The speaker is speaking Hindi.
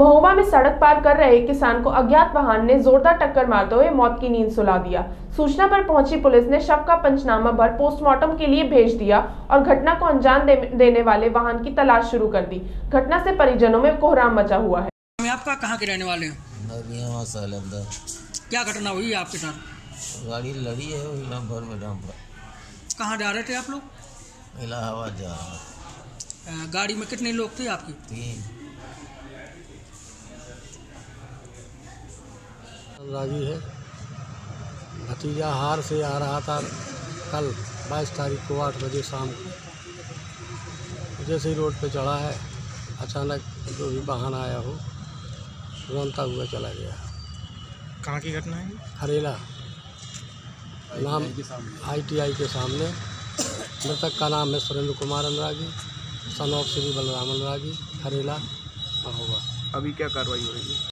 महोबा में सड़क पार कर रहे किसान को अज्ञात वाहन ने जोरदार टक्कर मारते हुए मौत की नींद सुला दिया। सूचना पर पहुंची पुलिस ने शव का पंचनामा भर पोस्टमार्टम के लिए भेज दिया और घटना को अंजाम देने वाले वाहन की तलाश शुरू कर दी। घटना से परिजनों में कोहराम मचा हुआ है। आपका कहाँ के रहने वाले हैं? क्या घटना हुई आपके साथ? गाड़ी लड़ी है इलाहाबाद में। कहाँ जा रहे थे आप लोग? इलाहाबाद जा रहा। गाड़ी में कितने लोग थे आपके? 3। राजी है। भतीजा हार से आ रहा था कल 22 तारीख को 8 बजे शाम को। जैसे ही रोड पे चढ़ा है अचानक जो भी वाहन आया हो रोनता हुआ चला गया। कहाँ की घटना है? हरेला नाम ITI के सामने। मृतक का नाम है सुरेंद्र कुमार अनुरागी, सानौप बलरामलवाजी, हरेला, महोबा। अभी क्या कार्रवाई हो रही है?